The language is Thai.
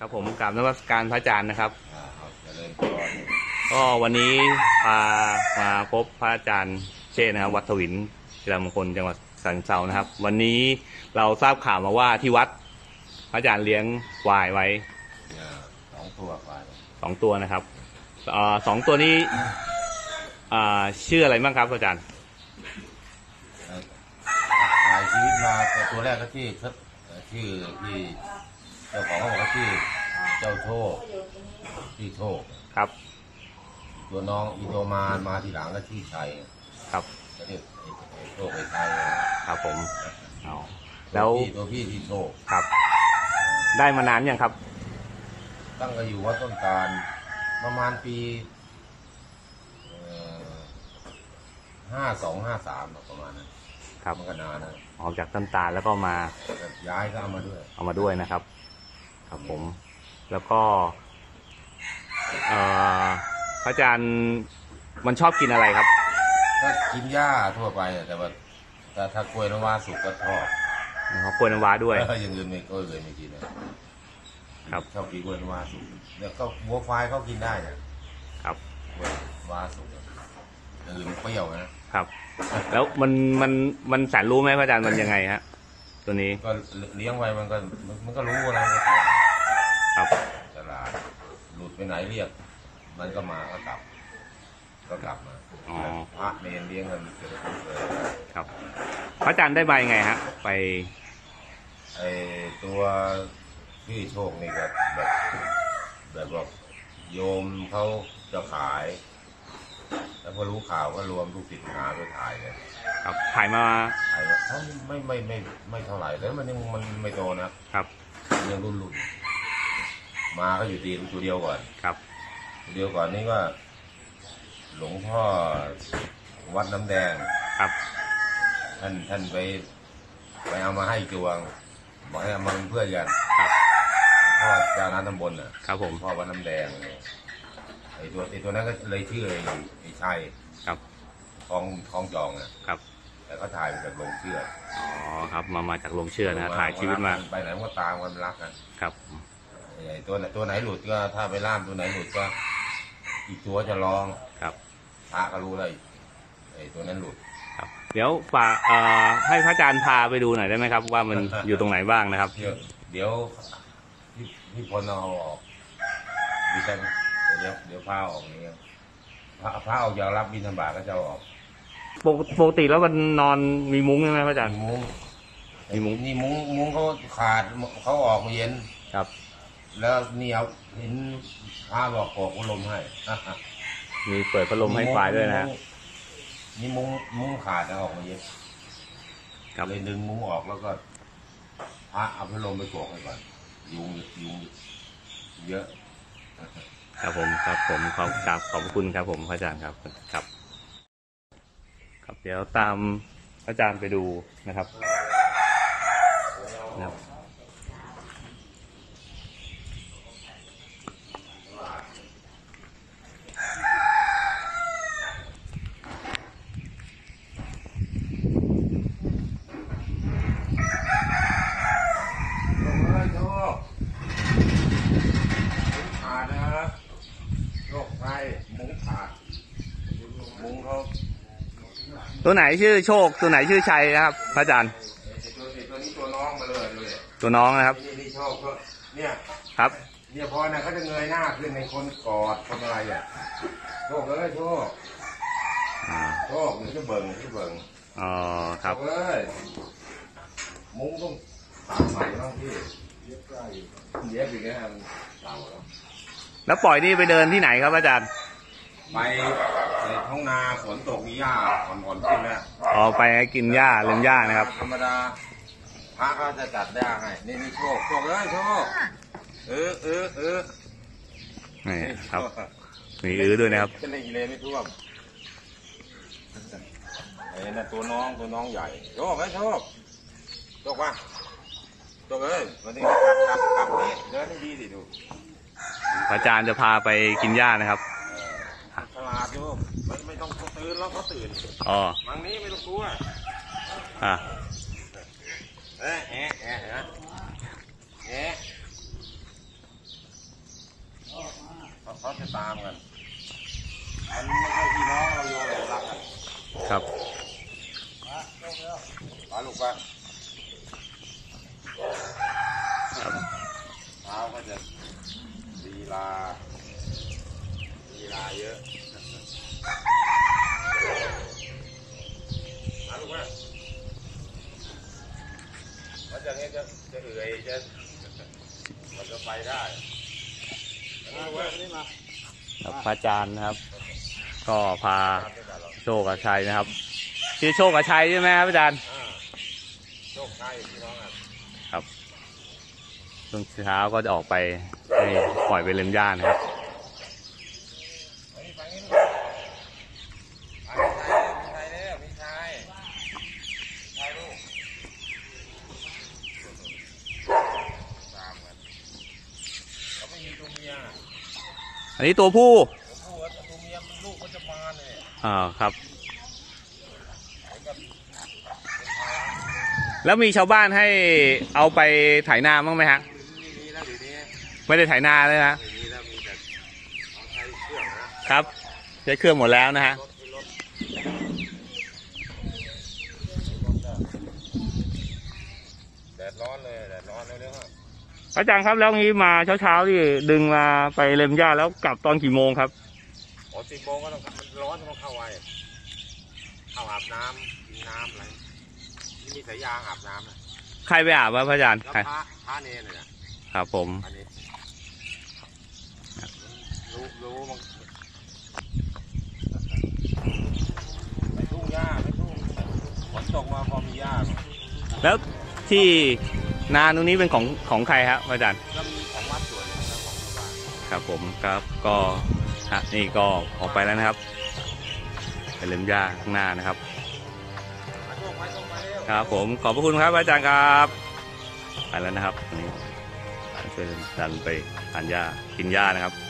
ครับผมกราบนมัสการพระอาจารย์นะครับก็วันนี้พามาพบพระอาจารย์เชษนะครับวัดถวิลศิลามงคลจังหวัดฉะเชิงเทรานะครับวันนี้เราทราบข่าวมาว่าที่วัดพระอาจารย์เลี้ยงควายไว้2 ตัวนะครับ2 ตัวนี้ชื่ออะไรบ้างครับอาจารย์หายชีวิตมาตัวแรกก็ชื่อที่เจ้าของเขาบอกว่าชื่อเจ้าโชคที่โชคครับตัวน้องอีโตมาทีหลังก็ชื่อชัยครับก็เรียกโชคชัยครับผมแล้วตัวพี่ที่โชคครับได้มานานยังครับตั้งแต่อยู่วัดต้นตาลประมาณปี52-53ประมาณนั้นครับมันก็นานนะออกจากต้นตาลแล้วก็มาย้ายก็เอามาด้วยนะครับครับผมแล้วก็พระอาจารย์มันชอบกินอะไรครับก็กินหญ้าทั่วไปแต่ว่าถ้ากล้วยน้ำว้าสุกก็ชอบนะครับกล้วยน้ำว้าด้วยอย่างอื่นไม่ก็เลยไม่กินนะครับชอบกินกล้วยน้ำว้าสุกแล้วก็วัวควายเขากินได้นะครับกล้วยว้าสุกหรือมันเปรี้ยวนะครับแล้วมันแสนรู้ไหมพระอาจารย์มันยังไงฮะตัวนี้ก็เลี้ยงไว้มันก็รู้อะไรครับตลาดหลุดไปไหนเรียกมันก็มาก็กลับมาพระเนรเลี้ยงกันครับพระอาจารย์ได้ใบไงฮะไปไอตัวพี่โชคนี่ก็แบบบอกโยมเขาจะขายแล้วพอรู้ข่าวก็รวมลูกศิษย์หาไปถ่ายเลยครับถ่ายมาไม่เท่าไหร่แล้วมันไม่โตนะครับยังรุ่นมาก็อยู่ดีตัวเดียวก่อนครับตัวเดียวก่อนนี่ก็หลวงพ่อวัดน้ำแดงครับท่านไปเอามาให้จวงบอกให้เอามาเพื่อนกันครับพ่อเจ้าน้ำตำบลนะครับผมพ่อวัดน้ำแดงไอตัวนั้นก็เลยชื่อเลยไอ้ชัยครับทองจองนะครับแล้วก็ถ่ายมาจากโรงเชือดอ๋อครับมาจากโรงเชือดนะถ่ายชีวิตมาไปไหนก็ตามกันรักกันครับไอตัวไหนหลุดก็ถ้าไปล่ามตัวไหนหลุดก็อีกตัวจะร้องครับพระก็รู้เลยไอตัวนั้นหลุดครับเดี๋ยวฝากให้พระอาจารย์พาไปดูหน่อยได้ไหมครับว่ามันอยู่ตรงไหนบ้างนะครับเดี๋ยวพี่พลเอาออกดิฉันเดี๋ยวผ้าออกนี่ผ้าออกยาวรับบินธบาก็จะออกปกติแล้วมันนอนมีมุ้งใช่ไหมพระอาจารย์มุ้งเขาขาดเขาออกเย็นครับแล้วนี่เอาเห็นผ้าบอกขอพัดลมให้มีเปิดพัดลมให้ฝ่ายด้วยนะนี่มุ้งขาดแล้วออกมาเย็นเลยดึงมุ้งออกแล้วก็ผ้าเอาพัดลมไปโขกให้ก่อนยุงเยอะครับผมขอบคุณครับผมพระอาจารย์ครับเดี๋ยวตามอาจารย์ไปดูนะครับตัวไหนชื่อโชคตัวไหนชื่อชัยนะครับพระอาจารย์ตัวนี้ตัวน้องมาเลยตัวน้องนะครับนี่โชคเนี่ยครับเนี่ยพอเนี่ยเขาจะเงยหน้าขึ้นในคนกอดทำอะไรอ่ะโชคเลยโชคหรือจะเบิ่งอ๋อครับเลยมุ้งต้องตามใหม่ต้องพี่เย็บอีกแล้วแล้วปล่อยนี่ไปเดินที่ไหนครับอาจารย์ไปท้องนาฝนตกมีหญ้าอ่อนขึ้นแล้วอ๋อไปกินหญ้าเล่นหญ้านะครับธรรมดาพระก็จะจัดหญ้าให้นี่มีโชคเลยโชคเออนี่ครับมีด้วยนะครับเป็นอะไรเลยไม่ท่วมไอ้นั่นตัวน้องใหญ่โชคว่าโชคเลยวันนี้กลับนี่เดินให้ดีสิดูพระอาจารย์จะพาไปกินหญ้านะครับตลาดโยมไม่ต้องตื่นแล้วเขาตื่นอ๋อมังนี้ไม่ต้องกลัว เขาจะตามกันอันนี้ไม่ใช่พี่น้องเราโยนรักกันครับมาลูกบ้านเท้าก็จะลีลาเยอะมาลูกบ้านเขาจะเนี่ยจะเอื่อยจะมันจะไปได้พระอาจารย์นะครับก็พาโชคกับชัยนะครับชื่อโชคกับชัยใช่ไหมครับอาจารย์โชคชัยพี่น้องครับช่วงเช้าก็จะออกไปให้ปล่อยไปเล่นย่านนะครับอันนี้ตัวผู้ตัวเมียลูกก็จะมาเนี่ยครับแล้วมีชาวบ้านให้เอาไปไถนาบ้างไหมฮะไม่ได้ไถนาเลยนะครับใช้เครื่องหมดแล้วนะฮะแดดร้อนเลยแดดร้อนเร็วๆอาจารย์ครับแล้วงี้มาเช้าๆที่ดึงมาไปเล็มหญ้าแล้วกลับตอนกี่โมงครับอ๋อ10 โมงก็ต้องมันร้อนต้องเข้าไว้เข้าอาบน้ำกินน้ำอะไรที่มีสายยางอาบน้ำนะใครไปอาบวะพระอาจารย์พระเนรเนี่ยครับผมรู้มั้งไปทุ่งหญ้าไปทุ่งฝนตกมาพอมีหญ้าแล้วที่นาตรงนี้เป็นของใครครับอาจารย์ของวัดสวนครับผมครับก็นี่ก็ออกไปแล้วนะครับไปเล็มหญ้าข้างหน้านะครับครับผมขอบพระคุณครับอาจารย์ครับไปแล้วนะครับนี่ช่วยดันไปทานหญ้ากินหญ้านะครับ